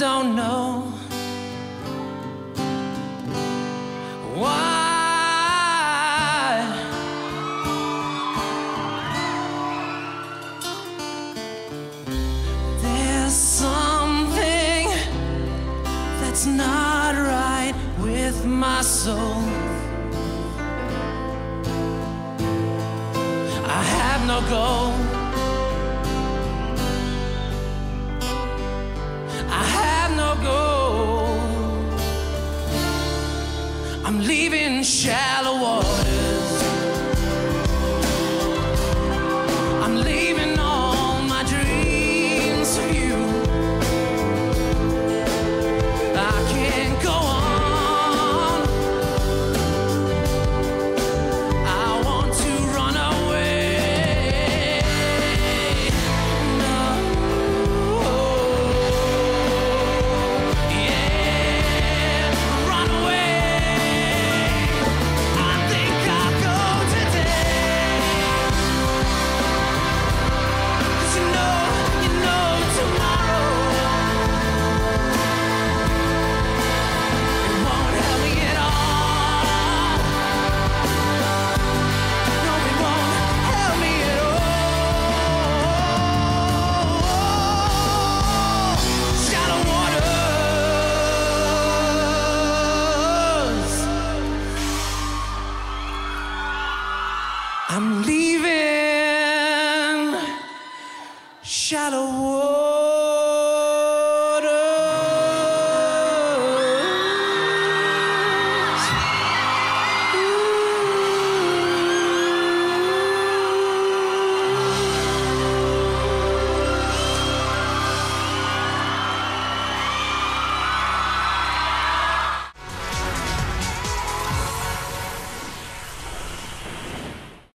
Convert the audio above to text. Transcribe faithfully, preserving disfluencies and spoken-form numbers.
don't know why. There's something that's not right with my soul. I have no goal. I'm leaving shallow waters. I'm leaving all my dreams for you. I can't go on. I want to run away. No, yeah, run away. I'm leaving shallow waters.